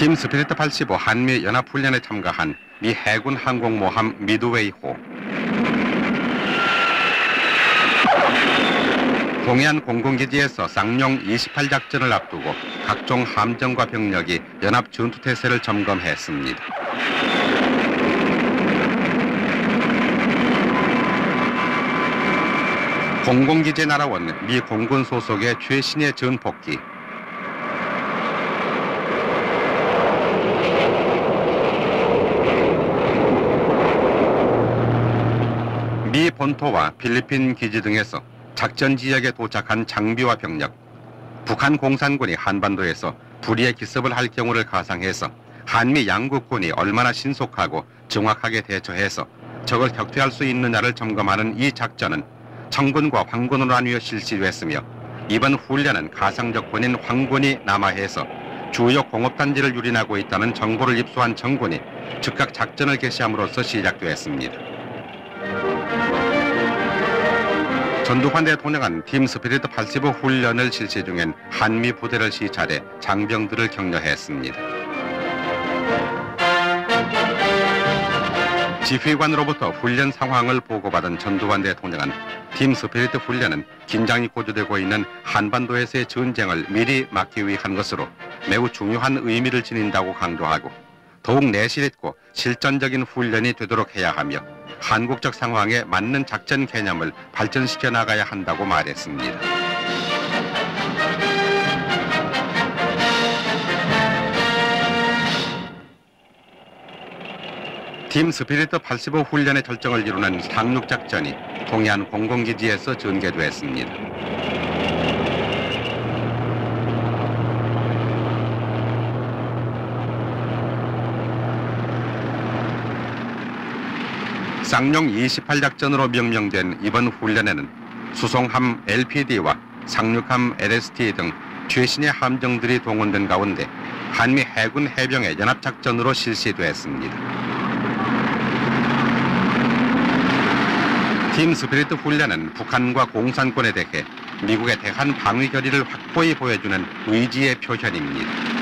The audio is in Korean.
팀 스피릿 85 한미 연합훈련에 참가한 미 해군 항공모함 미드웨이호. 동해안 공군기지에서 쌍용 28작전을 앞두고 각종 함정과 병력이 연합 전투태세를 점검했습니다. 공군기지에 날아온 미 공군 소속의 최신의 전폭기. 미 본토와 필리핀 기지 등에서 작전 지역에 도착한 장비와 병력, 북한 공산군이 한반도에서 불의의 기습을 할 경우를 가상해서 한미 양국군이 얼마나 신속하고 정확하게 대처해서 적을 격퇴할 수 있느냐를 점검하는 이 작전은 청군과 황군으로 나뉘어 실시됐으며, 이번 훈련은 가상적군인 황군이 남하해서 주요 공업단지를 유린하고 있다는 정보를 입수한 정군이 즉각 작전을 개시함으로써 시작되었습니다. 전두환 대통령은 팀 스피릿 85 훈련을 실시 중인 한미 부대를 시찰해 장병들을 격려했습니다. 지휘관으로부터 훈련 상황을 보고받은 전두환 대통령은 팀 스피릿 훈련은 긴장이 고조되고 있는 한반도에서의 전쟁을 미리 막기 위한 것으로 매우 중요한 의미를 지닌다고 강조하고, 더욱 내실 있고 실전적인 훈련이 되도록 해야 하며 한국적 상황에 맞는 작전 개념을 발전시켜 나가야 한다고 말했습니다. 팀 스피릿 85 훈련의 절정을 이루는 상륙작전이 동해안 공군기지에서 전개됐습니다. 쌍용 28작전으로 명명된 이번 훈련에는 수송함 LPD와 상륙함 LST 등 최신의 함정들이 동원된 가운데 한미 해군 해병의 연합작전으로 실시됐습니다. 팀 스피릿 훈련은 북한과 공산권에 대해 미국의 대한 방위 결의를 확고히 보여주는 의지의 표현입니다.